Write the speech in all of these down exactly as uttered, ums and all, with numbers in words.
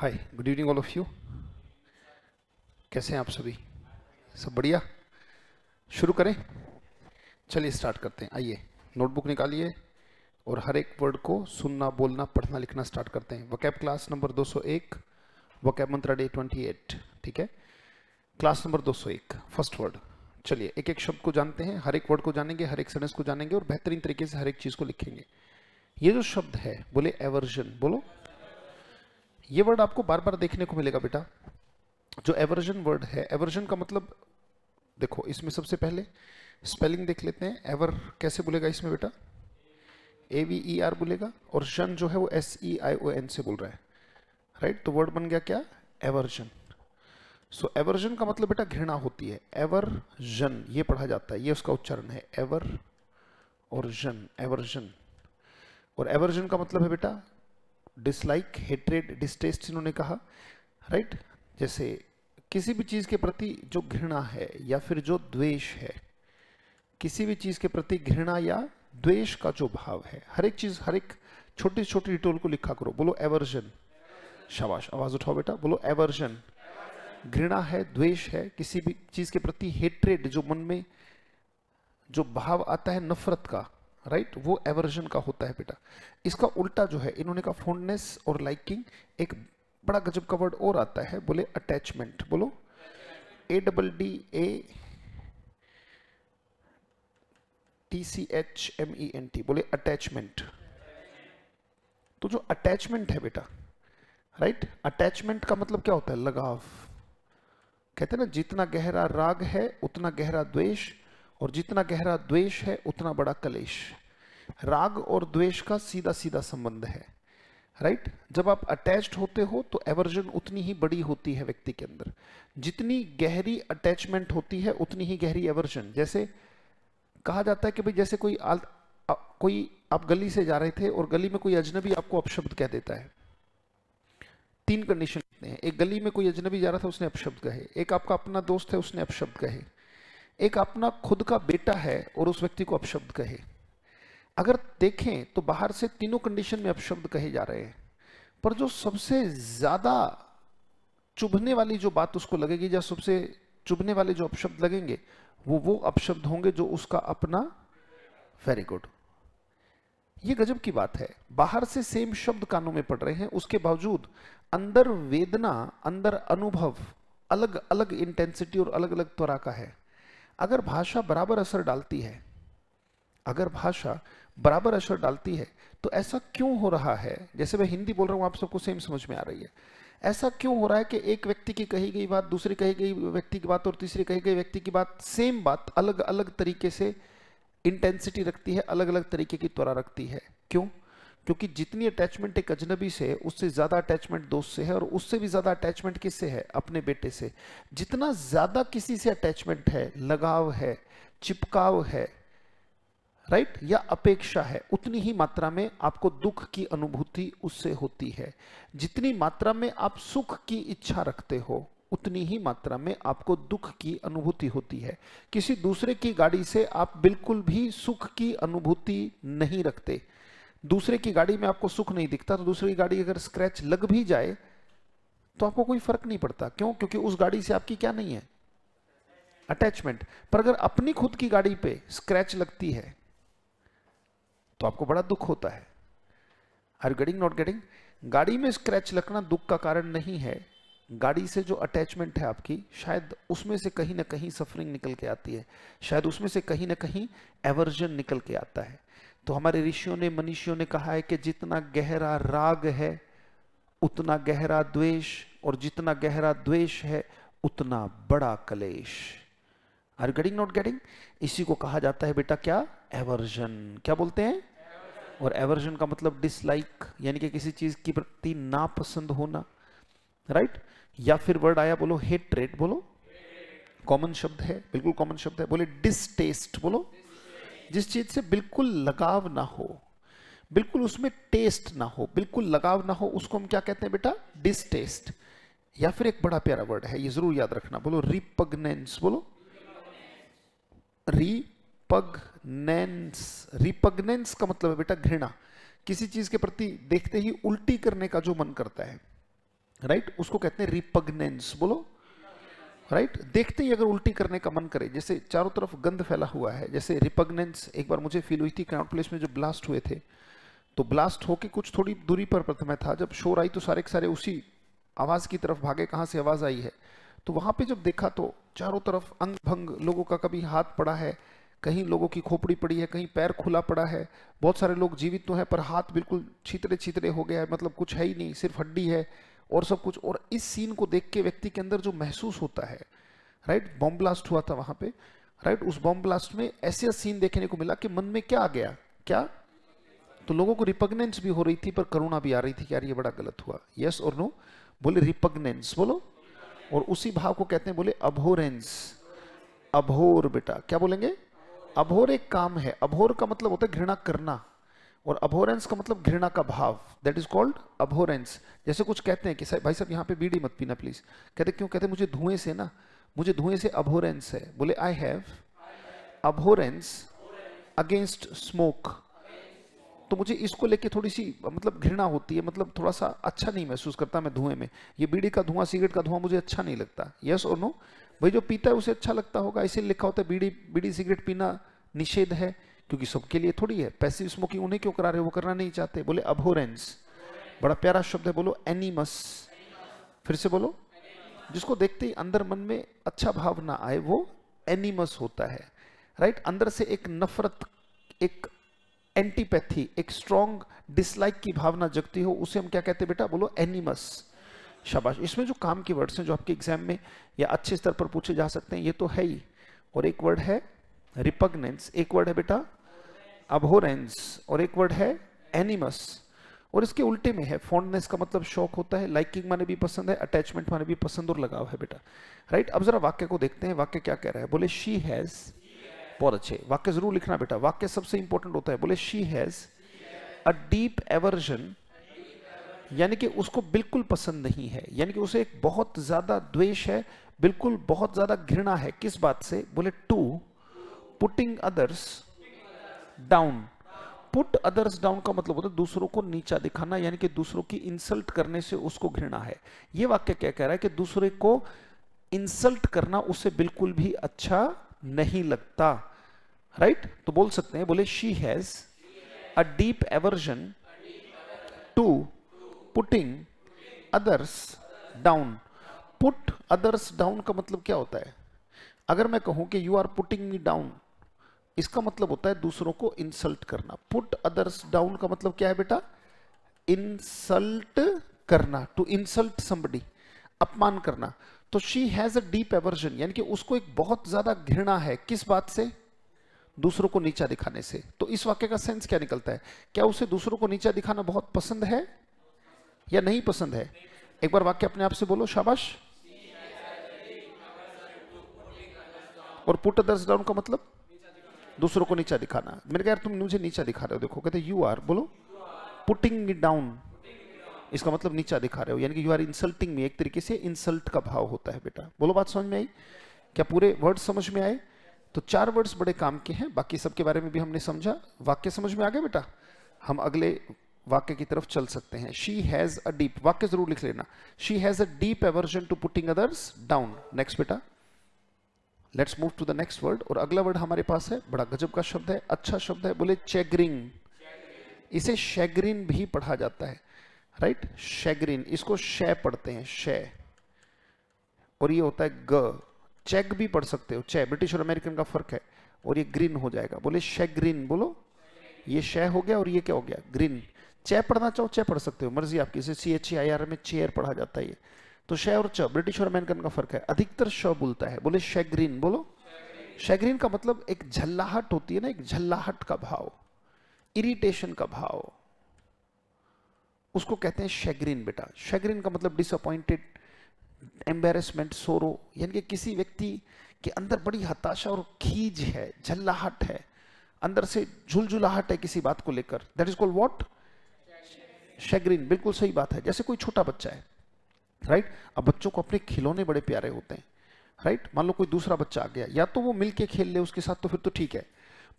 Hi good evening all of you, कैसे हैं आप सभी? सब बढ़िया? शुरू करें? चलिए स्टार्ट करते हैं। आइए नोटबुक निकालिए और हर एक वर्ड को सुनना, बोलना, पढ़ना, लिखना स्टार्ट करते हैं। वोकैब क्लास नंबर दो सौ एक, वोकैब मंत्रा डे अट्ठाईस, ठीक है, क्लास नंबर दो सौ एक। फर्स्ट वर्ड, चलिए एक एक शब्द को जानते हैं, हर एक वर्ड को जानेंगे, हर एक सेंटेंस को जानेंगे और बेहतरीन तरीके से हर एक चीज़ को लिखेंगे। ये जो शब्द है, बोले एवर्जन, बोलो, ये वर्ड आपको बार बार देखने को मिलेगा बेटा। जो एवर्जन वर्ड है, एवर्जन का मतलब देखो, इसमें सबसे पहले स्पेलिंग देख लेते हैं। एवर कैसे बोलेगा इसमें बेटा? ए वी ई आर बोलेगा और जन जो है वो एस ई आई ओ एन से बोल रहा है, राइट। तो वर्ड बन गया क्या? एवर्जन। सो एवर्जन का मतलब बेटा घृणा होती है। एवर्जन ये पढ़ा जाता है, ये उसका उच्चारण है, एवर और जन, एवर्जन। और एवर्जन का मतलब है बेटा डिसलाइक, हेट्रेड, डिस्टेस्ट इन्होंने कहा, राइट। जैसे किसी भी चीज़ के प्रति जो घृणा है या फिर जो द्वेष है, किसी भी चीज़ के प्रति घृणा या द्वेष का जो भाव है, हर एक चीज़, हर एक छोटी छोटी डिटेल को लिखा करो। बोलो एवर्जन, शाबाश, आवाज़ उठाओ बेटा, बोलो एवर्जन। घृणा है, द्वेष है, किसी भी चीज़ के प्रति हेट्रेड, जो मन में जो भाव आता है नफरत का, राइट right? वो एवर्जन का होता है बेटा। इसका उल्टा जो है, इन्होंने कहा फोंडनेस और लाइकिंग। एक बड़ा गजब का वर्ड और आता है, बोले अटैचमेंट, बोलो A double D A T C H M E N T, बोले अटैचमेंट। तो जो अटैचमेंट है बेटा, राइट right? अटैचमेंट का मतलब क्या होता है? लगाव। कहते हैं ना, जितना गहरा राग है उतना गहरा द्वेष, और जितना गहरा द्वेष है उतना बड़ा कलेश। राग और द्वेष का सीधा सीधा संबंध है, राइट right? जब आप अटैच्ड होते हो तो एवर्जन उतनी ही बड़ी होती है व्यक्ति के अंदर। जितनी गहरी अटैचमेंट होती है उतनी ही गहरी एवर्जन। जैसे कहा जाता है कि भाई जैसे कोई आल, आ, कोई आप गली से जा रहे थे और गली में कोई अजनबी आपको अपशब्द कह देता है। तीन कंडीशन हैं, एक गली में कोई अजनबी जा रहा था उसने अपशब्द कहे, एक आपका अपना दोस्त है उसने अपशब्द कहे, एक अपना खुद का बेटा है और उस व्यक्ति को अपशब्द कहे। अगर देखें तो बाहर से तीनों कंडीशन में अपशब्द कहे जा रहे हैं, पर जो सबसे ज्यादा चुभने वाली जो बात उसको लगेगी या सबसे चुभने वाले जो अपशब्द लगेंगे वो वो अपशब्द होंगे जो उसका अपना। वेरी गुड, ये गजब की बात है। बाहर से सेम शब्द कानों में पड़ रहे हैं, उसके बावजूद अंदर वेदना, अंदर अनुभव अलग अलग इंटेंसिटी और अलग अलग तरह का है। अगर भाषा बराबर असर डालती है, अगर भाषा बराबर असर डालती है तो ऐसा क्यों हो रहा है? जैसे मैं हिंदी बोल रहा हूँ, आप सबको सेम समझ में आ रही है। ऐसा क्यों हो रहा है कि एक व्यक्ति की कही गई बात, दूसरी कही गई व्यक्ति की बात और तीसरी कही गई व्यक्ति की बात, सेम बात अलग अलग तरीके से इंटेंसिटी रखती है, अलग अलग तरीके की त्वरा रखती है? क्यों? क्योंकि जितनी अटैचमेंट एक अजनबी से है उससे ज़्यादा अटैचमेंट दोस्त से है, और उससे भी ज़्यादा अटैचमेंट किससे है? अपने बेटे से। जितना ज़्यादा किसी से अटैचमेंट है, लगाव है, चिपकाव है, राइट, या अपेक्षा है, उतनी ही मात्रा में आपको दुख की अनुभूति उससे होती है। जितनी मात्रा में आप सुख की इच्छा रखते हो उतनी ही मात्रा में आपको दुख की अनुभूति होती है। किसी दूसरे की गाड़ी से आप बिल्कुल भी सुख की अनुभूति नहीं रखते। दूसरे की गाड़ी में आपको सुख नहीं दिखता, तो दूसरे की गाड़ी अगर स्क्रैच लग भी जाए तो आपको कोई फर्क नहीं पड़ता। क्यों? क्योंकि उस गाड़ी से आपकी क्या नहीं है? अटैचमेंट। पर अगर अपनी खुद की गाड़ी पे स्क्रैच लगती है तो आपको बड़ा दुख होता है। Are you getting, not getting? गाड़ी में स्क्रैच लगना दुख का कारण नहीं है। गाड़ी से जो अटैचमेंट है आपकी, शायद उसमें से कहीं ना कहीं सफरिंग निकल के आती है, शायद उसमें से कहीं ना कहीं एवर्जन निकल के आता है। तो हमारे ऋषियों ने, मनीषियों ने कहा है कि जितना गहरा राग है उतना गहरा द्वेष, और जितना गहरा द्वेष है उतना बड़ा कलेश। Are you getting, not getting? इसी को कहा जाता है बेटा क्या? एवर्जन। क्या बोलते हैं? Aversion. और एवर्जन का मतलब डिसलाइक, यानी कि किसी चीज की प्रति नापसंद होना, राइट right? या फिर वर्ड आया, बोलो हेट्रेड, बोलो कॉमन शब्द है, बिल्कुल कॉमन शब्द है। बोले डिसटेस्ट, बोलो जिस चीज से बिल्कुल लगाव ना हो, बिल्कुल उसमें टेस्ट ना हो, बिल्कुल लगाव ना हो, उसको हम क्या कहते हैं बेटा? डिसटेस्ट। या फिर एक बड़ा प्यारा वर्ड है, ये जरूर याद रखना, बोलो रिपग्नेंस, बोलो रिपग्नेंस। रिपग्नेंस का मतलब है बेटा घृणा। किसी चीज के प्रति देखते ही उल्टी करने का जो मन करता है, राइट right? उसको कहते हैं रिपग्नेंस, बोलो राइट right? देखते ही अगर उल्टी करने का मन करे, जैसे चारों तरफ गंद फैला हुआ है, जैसे रिपग्नेंस एक बार मुझे फील हुई थी क्राउड प्लेस में जो ब्लास्ट हुए थे, तो ब्लास्ट होके कुछ थोड़ी दूरी पर प्रथम था, जब शोर आई तो सारे के सारे उसी आवाज की तरफ भागे, कहाँ से आवाज आई है। तो वहां पे जब देखा तो चारों तरफ अंग भंग, लोगों का कभी हाथ पड़ा है, कहीं लोगों की खोपड़ी पड़ी है, कहीं पैर खुला पड़ा है, बहुत सारे लोग जीवित तो हैं पर हाथ बिल्कुल छीतरे छीतरे हो गया है, मतलब कुछ है ही नहीं, सिर्फ हड्डी है और सब कुछ। और इस सीन को देख के व्यक्ति के अंदर जो महसूस होता है, राइट, बॉम्ब ब्लास्ट हुआ था वहां पे, राइट, उस बॉम्ब ब्लास्ट में ऐसे सीन देखने को मिला कि मन में क्या आ गया, क्या तो लोगों को रिपग्नेंस भी हो रही थी पर करुणा भी आ रही थी कि यार ये बड़ा गलत हुआ। यस और नो बोले, रिपग्नेंस बोलो, और उसी भाव को कहते हैं बोले अबहोरेंस। अबहोर बेटा क्या बोलेंगे, अबहोर एक काम है, अबहोर का मतलब होता है घृणा करना और अबहोरेंस का मतलब घृणा का भाव, दैट इज कॉल्ड अबहोरेंस। जैसे कुछ कहते हैं कि भाई साहब यहाँ पे बीड़ी मत पीना प्लीज, कहते क्यों, कहते मुझे धुएं से ना, मुझे धुएं से अबहोरेंस है। बोले I have abhorrence against smoke, तो मुझे इसको लेके थोड़ी सी मतलब घृणा होती है, मतलब थोड़ा सा अच्छा नहीं महसूस करता मैं धुएं में, ये बीड़ी का धुआं सिगरेट का धुआं मुझे अच्छा नहीं लगता। यस और नो भाई, जो पीता है उसे अच्छा लगता होगा, इसीलिए लिखा होता है बीड़ी बीड़ी सिगरेट पीना निषेध है, क्योंकि सबके लिए थोड़ी है। पैसिव स्मोकिंग उन्हें क्यों करा रहे, वो करना नहीं चाहते। बोले अबहोरेंस, बड़ा प्यारा शब्द है, बोलो एनिमस, फिर से बोलो, जिसको देखते ही अंदर मन में अच्छा भाव ना आए वो एनिमस होता है, राइट। अंदर से एक नफरत, एक एंटीपैथी, एक स्ट्रॉन्ग डिसलाइक की भावना जगती हो, उसे हम क्या कहते हैं बेटा, बोलो एनिमस। शाबाश। इसमें जो काम के वर्ड्स हैं जो आपके एग्जाम में या अच्छे स्तर पर पूछे जा सकते हैं, ये तो है ही, और एक वर्ड है रिपग्नेंस, एक वर्ड है बेटा अबहोरेंस, और एक वर्ड है एनिमस। और इसके उल्टे में है फॉन्डनेस, का मतलब शौक होता है, लाइकिंग माने भी पसंद है, अटैचमेंट माने भी पसंद और लगाव है बेटा, राइट right? अब जरा वाक्य को देखते हैं, वाक्य क्या कह रहा है। बोले शी हैज, बहुत अच्छे, वाक्य जरूर लिखना बेटा, वाक्य सबसे इंपॉर्टेंट होता है। बोले she has a deep aversion, यानी कि उसको बिल्कुल पसंद नहीं है, यानी कि उसे एक बहुत ज्यादा द्वेष है, बिल्कुल बहुत ज्यादा घृणा है। किस बात से, बोले to putting others down. Put others down का मतलब होता है दूसरों को नीचा दिखाना, यानी कि दूसरों की इंसल्ट करने से उसको घृणा है। ये वाक्य क्या कह रहा है कि दूसरे को इंसल्ट करना उसे बिल्कुल भी अच्छा नहीं लगता, राइट right? तो बोल सकते हैं, बोले she has a deep aversion to putting others down. Put others down का मतलब क्या होता है, अगर मैं कहूं कि you are putting me down, इसका मतलब होता है दूसरों को इंसल्ट करना। पुट अदर्स डाउन का मतलब क्या है बेटा, इंसल्ट करना, टू इंसल्ट समबडी, अपमान करना। तो she has a deep aversion, यानी कि उसको एक बहुत ज्यादा घृणा है, किस बात से, दूसरों को नीचा दिखाने से। तो इस वाक्य का सेंस क्या निकलता है, क्या उसे दूसरों को नीचा दिखाना बहुत पसंद है या नहीं पसंद है। एक बार वाक्य अपने आप से बोलो, शाबाश। और पुट अदर्स डाउन का मतलब दूसरों को नीचा दिखाना। मैंने कहा यार तुम मुझे नीचा दिखा रहे हो, देखो कहते यू आर, बोलो पुटिंग मी डाउन, इसका मतलब नीचा दिखा रहे हो, यानी कि यू आर इंसल्टिंग मी, एक तरीके से इंसल्ट का भाव होता है बेटा। बोलो बात समझ में आई, क्या पूरे वर्ड समझ में आए। तो चार वर्ड्स बड़े काम के हैं, बाकी सबके बारे में भी हमने समझा। वाक्य समझ में आ गया बेटा, हम अगले वाक्य की तरफ चल सकते हैं। शी हैज अ डीप, वाक्य जरूर लिख लेना, she has a deep aversion to putting others down. Next बेटा, let's move to the next word. और अगला वर्ड हमारे पास है, बड़ा गजब का शब्द है, अच्छा शब्द है, बोले चैग्रिन। इसे शैग्रिन भी पढ़ा जाता है, राइट right? शैग्रिन, इसको शै पढ़ते हैं, शै, और ये होता है ग। चेक भी पढ़ सकते हो, चै, ब्रिटिश और अमेरिकन का फर्क है, और ये ग्रीन हो जाएगा। बोले शैग्रिन, बोलो ये शै हो गया और ये क्या हो गया, ग्रीन। चेयर पढ़ना चाहो चेयर पढ़ सकते हो, मर्जी आपकी, इसे C H E I R में चेयर पढ़ा जाता है ये। तो शय और च, ब्रिटिश और अमेरिकन का फर्क है, अधिकतर श बोलता है। बोले शैग्रीन, बोलो शैग्रीन का मतलब एक झल्लाहट होती है ना, एक झल्लाहट का भाव, इरिटेशन का भाव, उसको कहते हैं शैग्रीन बेटा। शैग्रीन का मतलब डिसअपॉइंटेड, एम्बेरसमेंट, सोरो, यानी कि किसी व्यक्ति के अंदर बड़ी हताशा और खीज है, झल्लाहट है, अंदर से झुलझुलाहट है किसी बात को लेकर, that is called what, chagrin. बिल्कुल सही बात है, जैसे कोई छोटा बच्चा है, राइट right? अब बच्चों को अपने खिलौने बड़े प्यारे होते हैं, राइट right? मान लो कोई दूसरा बच्चा आ गया, या तो वो मिलके खेल ले उसके साथ तो फिर तो ठीक है,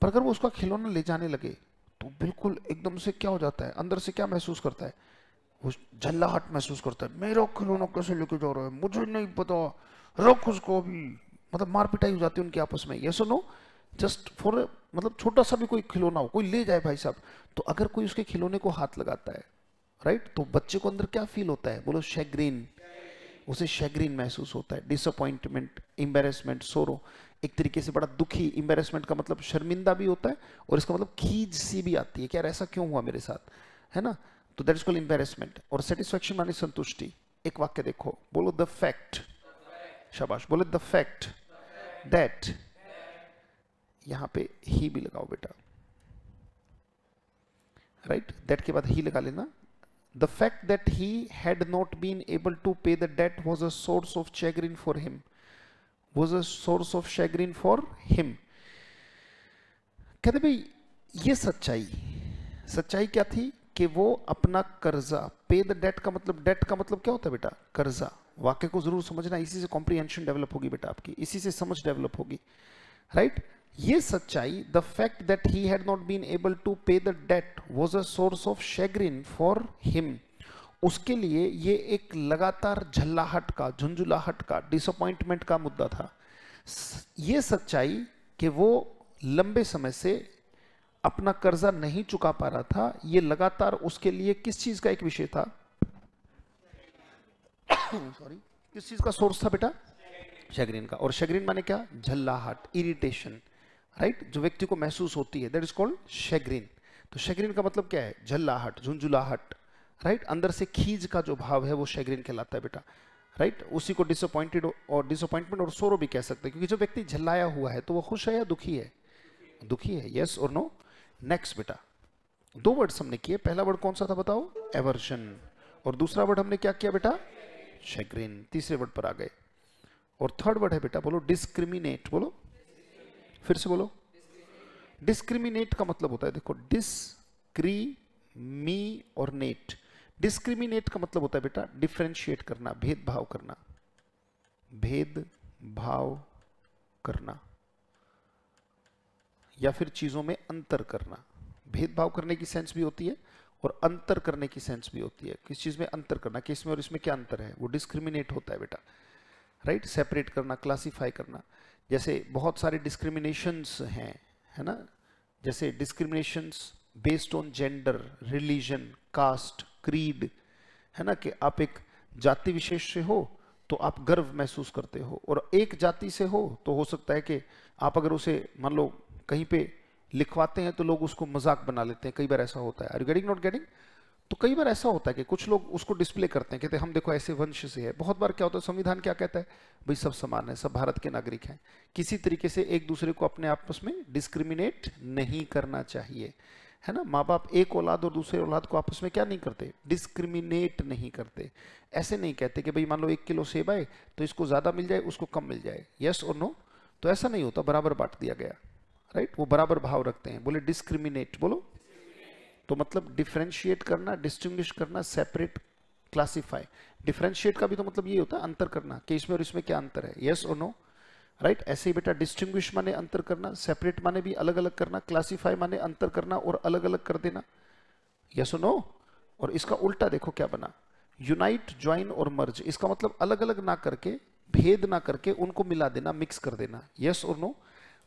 पर अगर वो उसका खिलौना ले जाने लगे तो बिल्कुल एकदम से क्या हो जाता है, अंदर से क्या महसूस करता है, उस झल्लाहट महसूस करता है, मेरा खिलौना कैसे लेके जा रहा है, मुझे नहीं पता, रख उसको अभी। मतलब मार पिटाई हो जाती है उनके आपस में। ये सुनो जस्ट फॉर, मतलब छोटा सा भी कोई खिलौना हो कोई ले जाए भाई साहब, तो अगर कोई उसके खिलौने को हाथ लगाता है राइट right? तो बच्चे को अंदर क्या फील होता है, बोलो शैग्रीन। उसे शैग्रीन महसूस होता है, डिसअपॉइंटमेंट, एम्बेरसमेंट, सोरो। एक तरीके से बड़ा दुखी, एम्बेरसमेंट का मतलब शर्मिंदा भी होता है और इसका मतलब खीज सी भी आती है कि यार ऐसा क्यों हुआ मेरे साथ, है ना। तो दैट इज कॉल्ड एम्बेरसमेंट। और सेटिस्फेक्शन माने संतुष्टि। एक वाक्य देखो, बोलो द फैक्ट, शाबाश, बोलो द फैक्ट दैट, यहां पे ही भी लगाओ बेटा राइट right? दैट के बाद ही लगा लेना। The fact that he had not been able to pay the debt was a source of chagrin for him. Was a source of chagrin for him. कहते भाई ये सच्चाई, सच्चाई क्या थी कि वो अपना कर्जा, pay the debt का मतलब, debt का मतलब क्या होता है बेटा, कर्जा। वाक्य को जरूर समझना, इसी से comprehension develop होगी बेटा आपकी, इसी से समझ develop होगी राइट right? ये सच्चाई, the fact that he had not been able to pay the debt was a source of chagrin for him. उसके लिए ये एक लगातार झल्लाहट का, झुंझुलाहट का, disappointment का मुद्दा था। ये सच्चाई कि वो लंबे समय से अपना कर्जा नहीं चुका पा रहा था, ये लगातार उसके लिए किस चीज का एक विषय था, सॉरी किस चीज का सोर्स था बेटा, शैग्रीन का। और शैग्रीन माने क्या, झल्लाहट, इरिटेशन राइट right? जो व्यक्ति को महसूस होती है दैट इज कॉल्ड शैग्रीन। तो शैग्रीन का मतलब क्या है, झल्लाहट, झुंझुलाहट राइट right? अंदर से खीज का जो भाव है वो शैग्रीन कहलाता है बेटा राइट right? उसी को डिसअपॉइंटेड और डिसअपॉइंटमेंट और सोरो भी कह सकते हैं, क्योंकि जो व्यक्ति झल्लाया हुआ है तो वो खुश है या दुखी है, दुखी है। Yes or no. नेक्स्ट बेटा, दो वर्ड हमने किए, पहला वर्ड कौन सा था बताओ, एवर्जन, और दूसरा वर्ड हमने क्या किया बेटा, शैग्रीन। तीसरे वर्ड पर आ गए और थर्ड वर्ड है बेटा, बोलो डिस्क्रिमिनेट, बोलो फिर से बोलो। डिस्क्रिमिनेट का मतलब होता है, देखो डिस्क्रीमी और नेट, डिस्क्रिमिनेट का मतलब होता है बेटा डिफरेंशिएट करना, भेदभाव करना, भेदभाव करना या फिर चीजों में अंतर करना। भेदभाव करने की सेंस भी होती है और अंतर करने की सेंस भी होती है। किस चीज में अंतर करना, किस में और इसमें क्या अंतर है, वो डिस्क्रिमिनेट होता है बेटा राइट right? सेपरेट करना, क्लासिफाई करना। जैसे बहुत सारे डिस्क्रिमिनेशंस हैं, है ना, जैसे discriminations based on gender, religion, caste, creed, है ना, कि आप एक जाति विशेष से हो तो आप गर्व महसूस करते हो, और एक जाति से हो तो हो सकता है कि आप अगर उसे मान लो कहीं पे लिखवाते हैं तो लोग उसको मजाक बना लेते हैं। कई बार ऐसा होता है, are you getting not getting. तो कई बार ऐसा होता है कि कुछ लोग उसको डिस्प्ले करते हैं, कहते हैं हम देखो ऐसे वंश से है। बहुत बार क्या होता है, संविधान क्या कहता है भाई, सब समान है, सब भारत के नागरिक हैं, किसी तरीके से एक दूसरे को अपने आपस में डिस्क्रिमिनेट नहीं करना चाहिए, है ना। माँ बाप एक औलाद और दूसरे औलाद को आपस में क्या नहीं करते, डिस्क्रिमिनेट नहीं करते। ऐसे नहीं कहते कि भाई मान लो एक किलो सेब आए तो इसको ज़्यादा मिल जाए उसको कम मिल जाए। Yes or no. तो ऐसा नहीं होता, बराबर बांट दिया गया राइट, वो बराबर भाव रखते हैं। बोले डिस्क्रिमिनेट, बोलो तो मतलब डिफरेंशिएट करना, डिस्टिंग्विश करना, सेपरेट, क्लासिफाई। डिफरेंशिएट का भी तो मतलब ये होता है अंतर करना, कि इसमें और इसमें क्या अंतर है। Yes or no right. ऐसे ही बेटा डिस्टिंग्विश माने अंतर करना, सेपरेट माने भी अलग अलग करना, क्लासिफाई माने अंतर करना और अलग अलग कर देना। Yes or no. और इसका उल्टा देखो क्या बना, यूनाइट, ज्वाइन और मर्ज। इसका मतलब अलग अलग ना करके, भेद ना करके उनको मिला देना, मिक्स कर देना। Yes or no.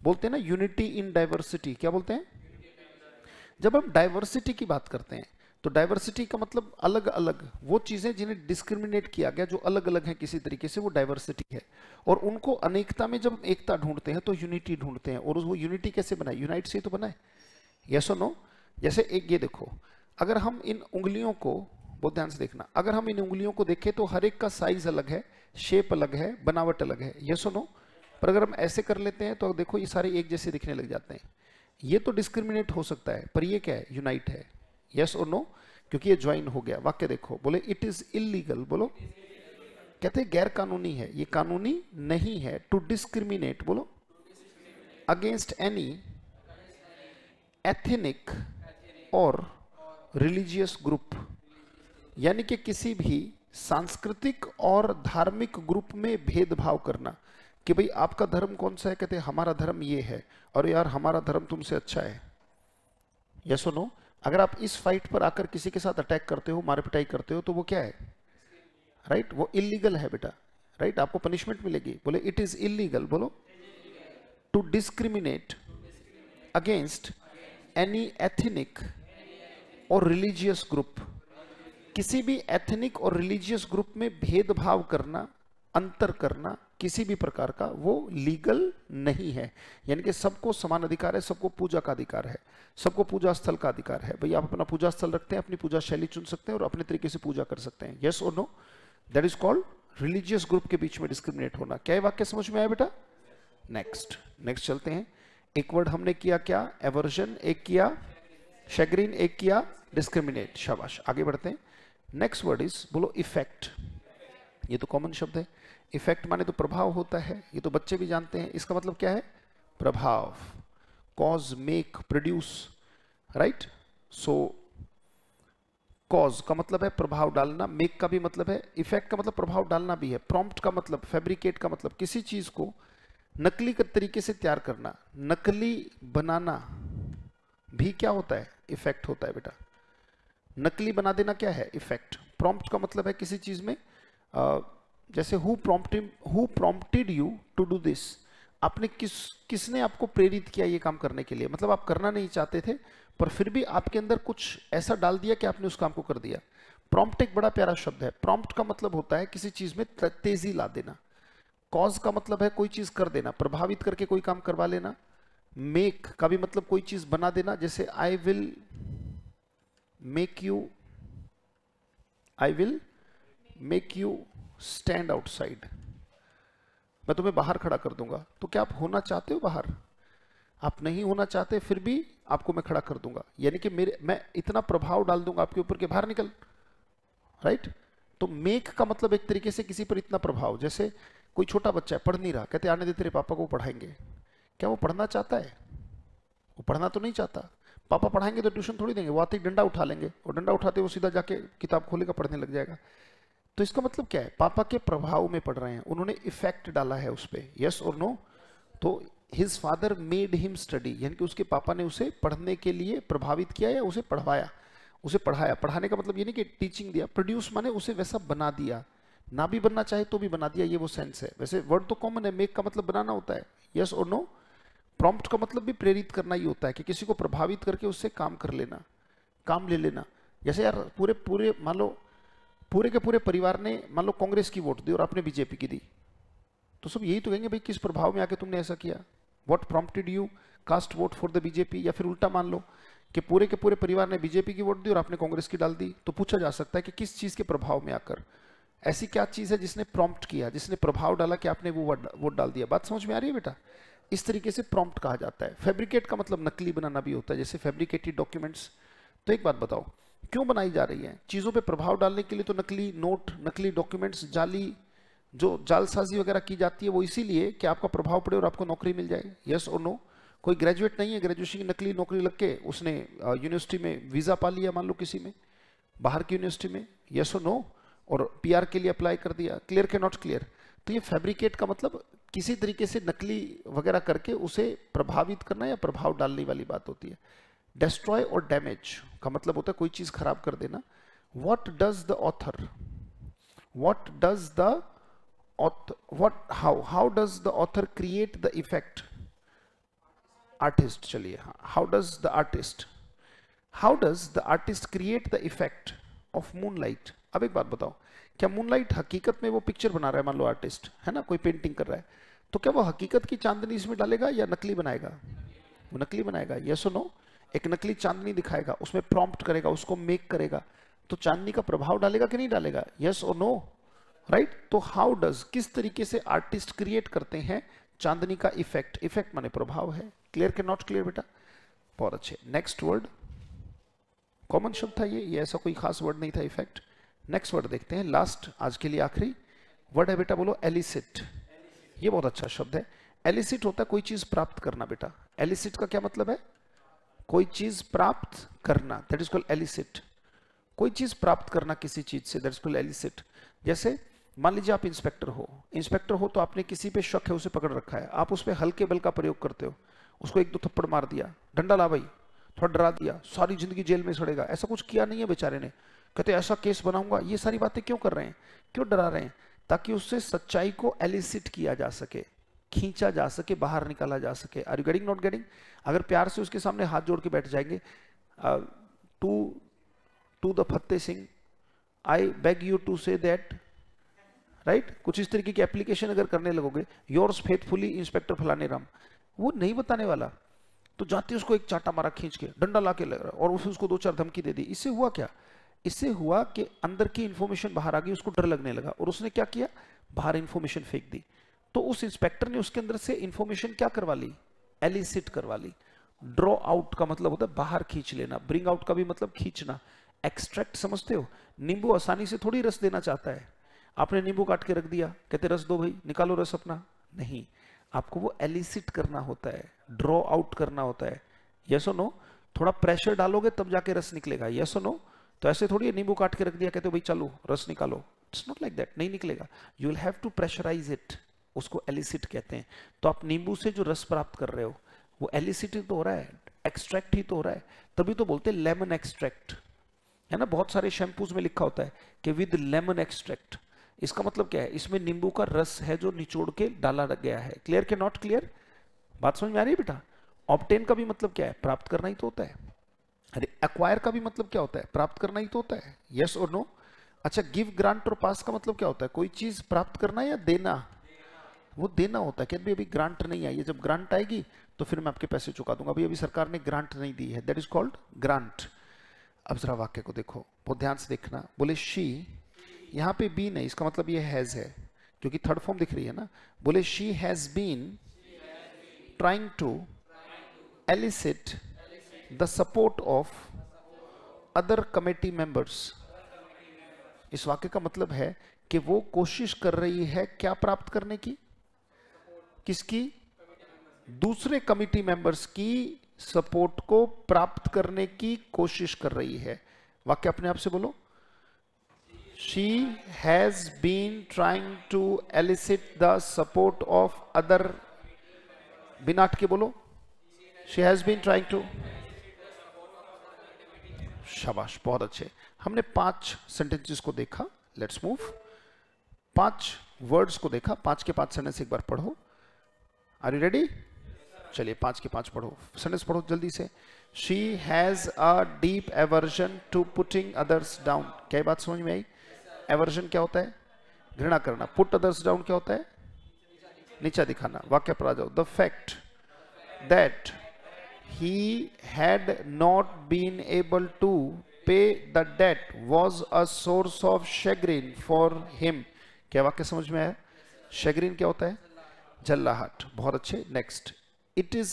बोलते हैं ना यूनिटी इन डाइवर्सिटी, क्या बोलते हैं। जब हम डाइवर्सिटी की बात करते हैं तो डाइवर्सिटी का मतलब अलग अलग, वो चीजें जिन्हें डिस्क्रिमिनेट किया गया, जो अलग अलग हैं किसी तरीके से, वो डाइवर्सिटी है। और उनको अनेकता में जब एकता ढूंढते हैं तो यूनिटी ढूंढते हैं। और वो यूनिटी कैसे बनाए, यूनाइट से ही तो बनाए। Yes or no. जैसे एक ये देखो, अगर हम इन उंगलियों को, बहुत ध्यान से देखना, अगर हम इन उंगलियों को देखें तो हर एक का साइज अलग है, शेप अलग है, बनावट अलग है। Yes or no. पर अगर हम ऐसे कर लेते हैं तो देखो ये सारे एक जैसे दिखने लग जाते हैं। ये तो डिस्क्रिमिनेट हो सकता है, पर ये क्या है, यूनाइट है। Yes or no. क्योंकि ये ज्वाइन हो गया। वाक्य देखो, बोले इट इज इलीगल, बोलो कहते हैं गैर कानूनी है, ये कानूनी नहीं है। टू डिस्क्रिमिनेट, बोलो against any ethnic or religious group, यानी कि किसी भी सांस्कृतिक और धार्मिक ग्रुप में भेदभाव करना, कि भाई आपका धर्म कौन सा है, कहते हैं हमारा धर्म ये है, और यार हमारा धर्म तुमसे अच्छा है। Yes or no. अगर आप इस फाइट पर आकर किसी के साथ अटैक करते हो, मारपिटाई करते हो, तो वो क्या है, राइट right? वो इलीगल है बेटा, राइट right? आपको पनिशमेंट मिलेगी। बोले इट इज इलीगल, बोलो, to discriminate against any ethnic or religious group, किसी भी एथनिक और रिलीजियस ग्रुप में भेदभाव करना, अंतर करना किसी भी प्रकार का, वो लीगल नहीं है। यानी कि सबको समान अधिकार है, सबको पूजा का अधिकार है, सबको पूजा स्थल का अधिकार है। भाई आप अपना पूजा स्थल रखते हैं, अपनी पूजा शैली चुन सकते हैं और अपने तरीके से पूजा कर सकते हैं। Yes or no, that is called religious group के बीच में डिस्क्रिमिनेट होना। क्या ये वाक्य समझ में आया बेटा? नेक्स्ट नेक्स्ट चलते हैं। एक वर्ड हमने किया क्या, एवर्जन, एक किया शेग्रीन, एक किया डिस्क्रिमिनेट। शाबाश, आगे बढ़ते हैं। नेक्स्ट वर्ड इज, बोलो इफेक्ट। ये तो कॉमन शब्द है, इफेक्ट माने तो प्रभाव होता है, ये तो बच्चे भी जानते हैं। इसका मतलब क्या है, प्रभाव, cause, make, produce, right. So cause का मतलब है प्रभाव डालना, मेक का भी मतलब है, इफेक्ट का मतलब प्रभाव डालना भी है, प्रॉम्प्ट का मतलब, फैब्रिकेट का मतलब किसी चीज को नकली तरीके से तैयार करना, नकली बनाना भी क्या होता है, इफेक्ट होता है बेटा। नकली बना देना क्या है, इफेक्ट। प्रॉम्प्ट का मतलब है किसी चीज में, Uh, जैसे who prompted who prompted you to do this, आपने किस किसने आपको प्रेरित किया ये काम करने के लिए। मतलब आप करना नहीं चाहते थे पर फिर भी आपके अंदर कुछ ऐसा डाल दिया कि आपने उस काम को कर दिया। प्रॉम्प्ट एक बड़ा प्यारा शब्द है। प्रॉम्प्ट का मतलब होता है किसी चीज में तेजी ला देना। कॉज का मतलब है कोई चीज कर देना, प्रभावित करके कोई काम करवा लेना। मेक का भी मतलब कोई चीज बना देना, जैसे I will make you I will make you stand outside, मैं तुम्हें बाहर खड़ा कर दूंगा। तो क्या आप होना चाहते हो बाहर? आप नहीं होना चाहते, फिर भी आपको मैं खड़ा कर दूंगा, यानी कि मेरे मैं इतना प्रभाव डाल दूंगा आपके ऊपर के बाहर निकल, राइट right? तो मेक का मतलब एक तरीके से किसी पर इतना प्रभाव, जैसे कोई छोटा बच्चा है, पढ़ नहीं रहा, कहते आने दे तेरे पापा को पढ़ाएंगे। क्या वो पढ़ना चाहता है? वो पढ़ना तो नहीं चाहता। पापा पढ़ाएंगे तो ट्यूशन थोड़ी देंगे, वो आते ही डंडा उठा लेंगे और डंडा उठाते वो सीधा जाके किताब खोलेगा, पढ़ने लग जाएगा। तो इसका मतलब क्या है, पापा के प्रभाव में पढ़ रहे हैं, उन्होंने इफेक्ट डाला है उस पर। Yes or no? तो his father made him study, यानी कि उसके पापा ने उसे पढ़ने के लिए प्रभावित किया या उसे पढ़वाया, उसे पढ़ाया। पढ़ाने का मतलब ये नहीं कि टीचिंग दिया, प्रोड्यूस माने उसे वैसा बना दिया, ना भी बनना चाहे तो भी बना दिया, ये वो सेंस है। वैसे वर्ड तो कॉमन है, मेक का मतलब बनाना होता है। Yes or no? प्रॉम्प्ट का मतलब भी प्रेरित करना ही होता है कि किसी को प्रभावित करके उससे काम कर लेना, काम ले लेना। जैसे यार पूरे पूरे मान लो पूरे के पूरे परिवार ने मान लो कांग्रेस की वोट दी और आपने बीजेपी की दी, तो सब यही तो कहेंगे भाई किस प्रभाव में आके तुमने ऐसा किया, what prompted you cast vote for the BJP. या फिर उल्टा मान लो कि पूरे के पूरे परिवार ने बीजेपी की वोट दी और आपने कांग्रेस की डाल दी, तो पूछा जा सकता है कि किस चीज के प्रभाव में आकर, ऐसी क्या चीज है जिसने प्रॉम्प्ट किया, जिसने प्रभाव डाला कि आपने वो वोट डाल दिया। बात समझ में आ रही है बेटा? इस तरीके से प्रॉम्प्ट कहा जाता है। फैब्रिकेट का मतलब नकली बनाना भी होता है, जैसे फैब्रिकेटेड डॉक्यूमेंट्स। तो एक बात बताओ, क्यों बनाई जा रही है? चीजों पे प्रभाव डालने के लिए। तो नकली नोट, नकली डॉक्यूमेंट्स, जाली जो जालसाजी वगैरह की जाती है वो इसीलिए कि आपका प्रभाव पड़े और आपको नौकरी मिल जाए। Yes or no? कोई ग्रेजुएट नहीं है, ग्रेजुएशन की नकली नौकरी लग के उसने यूनिवर्सिटी में वीजा पा लिया मान लो किसी में, बाहर की यूनिवर्सिटी में। Yes or no? और पी आर के लिए अप्लाई कर दिया। क्लियर के नॉट क्लियर? तो ये फैब्रिकेट का मतलब किसी तरीके से नकली वगैरह करके उसे प्रभावित करना या प्रभाव डालने वाली बात होती है। डिस्ट्रॉय और डैमेज का मतलब होता है कोई चीज खराब कर देना। What does the author, what does the author, what how how does the author create the effect, artist. चलिए, how does the artist, how does the artist create the effect of moonlight. अब एक बात बताओ, क्या moonlight हकीकत में वो picture बना रहा है, मान लो आर्टिस्ट है ना, कोई पेंटिंग कर रहा है, तो क्या वो हकीकत की चांदनी इसमें डालेगा या नकली बनाएगा? वो नकली बनाएगा। Yes or no? एक नकली चांदनी दिखाएगा, उसमें प्रॉम्प्ट करेगा, उसको मेक करेगा, तो चांदनी का प्रभाव डालेगा कि नहीं डालेगा? Yes or no? राइट? तो हाउ डज, किस तरीके से आर्टिस्ट क्रिएट करते हैं चांदनी का इफेक्ट। इफेक्ट माने प्रभाव है। क्लियर के नॉट क्लियर बेटा? बहुत अच्छे। नेक्स्ट वर्ड, कॉमन शब्द था ये, ये ऐसा कोई खास वर्ड नहीं था, इफेक्ट। नेक्स्ट वर्ड देखते हैं, लास्ट आज के लिए आखिरी वर्ड है बेटा, बोलो एलिसिट। ये बहुत अच्छा शब्द है। एलिसिट होता है कोई चीज प्राप्त करना बेटा। एलिसिट का क्या मतलब है? कोई चीज प्राप्त करना, दैट इज कॉल्ड एलिसिट। कोई चीज प्राप्त करना किसी चीज से, दैट इज कॉल्ड एलिसिट। जैसे मान लीजिए आप इंस्पेक्टर हो, इंस्पेक्टर हो तो आपने किसी पे शक है, उसे पकड़ रखा है, आप उस पे हल्के बल का प्रयोग करते हो, उसको एक दो थप्पड़ मार दिया, डंडा ला भाई, थोड़ा डरा दिया, सारी जिंदगी जेल में सड़ेगा, ऐसा कुछ किया नहीं है बेचारे ने, कहते ऐसा केस बनाऊंगा। ये सारी बातें क्यों कर रहे हैं, क्यों डरा रहे हैं? ताकि उससे सच्चाई को एलिसिट किया जा सके, खींचा जा सके, बाहर निकाला जा सके। Are you getting, not getting? अगर प्यार से उसके सामने हाथ जोड़ के बैठ जाएंगे, to to the Fateh Singh, I beg you to say that, right, कुछ इस तरीके की एप्लीकेशन अगर करने लगोगे, योर्स फेथफुली इंस्पेक्टर फलाने राम, वो नहीं बताने वाला। तो जाते उसको एक चाटा मारा खींच के, डंडा ला के लग रहा, और उसने उसको दो चार धमकी दे दी। इससे हुआ क्या? इससे हुआ कि अंदर की इन्फॉर्मेशन बाहर आ गई, उसको डर लगने लगा, और उसने क्या किया, बाहर इन्फॉर्मेशन फेंक दी। तो उस इंस्पेक्टर ने उसके अंदर से इन्फॉर्मेशन क्या करवा ली, एलिसिट करवा ली। ड्रॉ आउट का मतलब होता है बाहर खींच लेना, ब्रिंग आउट का भी मतलब खींचना। एक्सट्रैक्ट समझते हो, नींबू आसानी से थोड़ी रस देना चाहता है। आपने नींबू काट के रख दिया, कहते रस दो भाई, निकालो रस अपना, नहीं, आपको वो एलिसिट करना होता है, ड्रॉ आउट करना होता है। Yes or no? थोड़ा प्रेशर डालोगे तब जाके रस निकलेगा। Yes or no? तो ऐसे थोड़ी नींबू काट के रख दिया, कहते हो भाई चलो रस निकालो, इट्स नॉट लाइक दैट, नहीं निकलेगा। You will have to pressurise it, उसको एलिसिट कहते हैं। तो आप नींबू से जो रस प्राप्त कर रहे हो वो एलिसिट ही तो हो रहा है, एक्सट्रैक्ट ही तो हो रहा है। तभी तो बोलते हैं लेमन एक्सट्रैक्ट, है ना। बहुत सारे शैम्पूज में लिखा होता है कि विद लेमन एक्सट्रैक्ट, इसका मतलब क्या है, इसमें नींबू का रस है जो निचोड़ के डाला गया है। क्लियर के नॉट क्लियर? बात समझ में आ रही है बेटा? ऑब्टेन का भी मतलब क्या है, प्राप्त करना ही तो होता है। अरे एक्वायर का भी मतलब क्या होता है, प्राप्त करना ही तो होता है। Yes or no? अच्छा, गिव, ग्रांट और पास का मतलब क्या होता है, कोई चीज प्राप्त करना या देना, वो देना होता है। कहते अभी ग्रांट नहीं आई है, जब ग्रांट आएगी तो फिर मैं आपके पैसे चुका दूंगा, अभी अभी सरकार ने ग्रांट नहीं दी है, दैट इज कॉल्ड ग्रांट। अब जरा वाक्य को देखो, बहुत ध्यान से देखना। बोले शी, यहाँ पे बीन है, इसका मतलब ये हैज है, जो कि थर्ड फॉर्म दिख रही है ना। बोले she has been trying to elicit the support of other committee members. इस वाक्य का मतलब है कि वो कोशिश कर रही है क्या प्राप्त करने की, किसकी, दूसरे कमेटी मेंबर्स की सपोर्ट को प्राप्त करने की कोशिश कर रही है। वाक्य अपने आप से बोलो, She has been trying to elicit the support of other, बिना अटके बोलो, she has been trying to, शाबाश, बहुत अच्छे। हमने पांच सेंटेंसेस को देखा, लेट्स मूव, पांच वर्ड्स को देखा, पांच के पांच सेंटेंस एक बार पढ़ो। Are you ready? चलिए पांच के पांच पढ़ो, सेंटेंस पढ़ो जल्दी से। She has a deep aversion to putting others down, क्या बात समझ में आई? एवर्जन क्या होता है, घृणा करना। पुट अदर्स डाउन क्या होता है, नीचा दिखाना। वाक्य पर आ जाओ, the fact that he had not been able to pay the debt was a source of chagrin for him. क्या वाक्य समझ में आया? शेग्रीन क्या होता है, जल्लाहट। बहुत अच्छे। Next, it is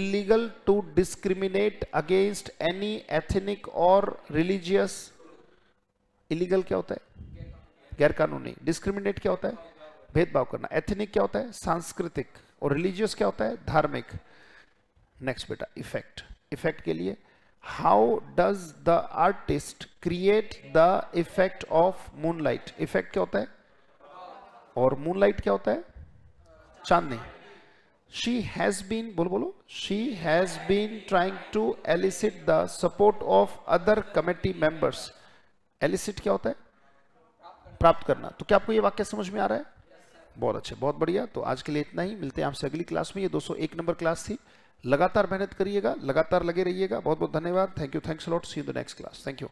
illegal to discriminate against any ethnic or religious. Illegal क्या होता है, गैरकानूनी। डिस्क्रिमिनेट क्या होता है, भेदभाव करना। एथनिक क्या होता है, सांस्कृतिक, और रिलीजियस क्या होता है, धार्मिक। नेक्स्ट बेटा, इफेक्ट। इफेक्ट के लिए, how does the artist create the effect of moonlight. Effect क्या होता है, और मूनलाइट क्या होता है, चांदनी। शी हैज बीन, बोलो बोलो, she has been trying to elicit the support of other committee members. Elicit क्या होता है, प्राप्त करना। तो क्या आपको ये वाक्य समझ में आ रहा है? yes, बहुत अच्छे, बहुत बढ़िया। तो आज के लिए इतना ही, मिलते हैं आपसे अगली क्लास में। ये दो सौ एक नंबर क्लास थी, लगातार मेहनत करिएगा, लगातार लगे रहिएगा। बहुत बहुत धन्यवाद, thank you, thanks a lot, see you in the next class, thank you.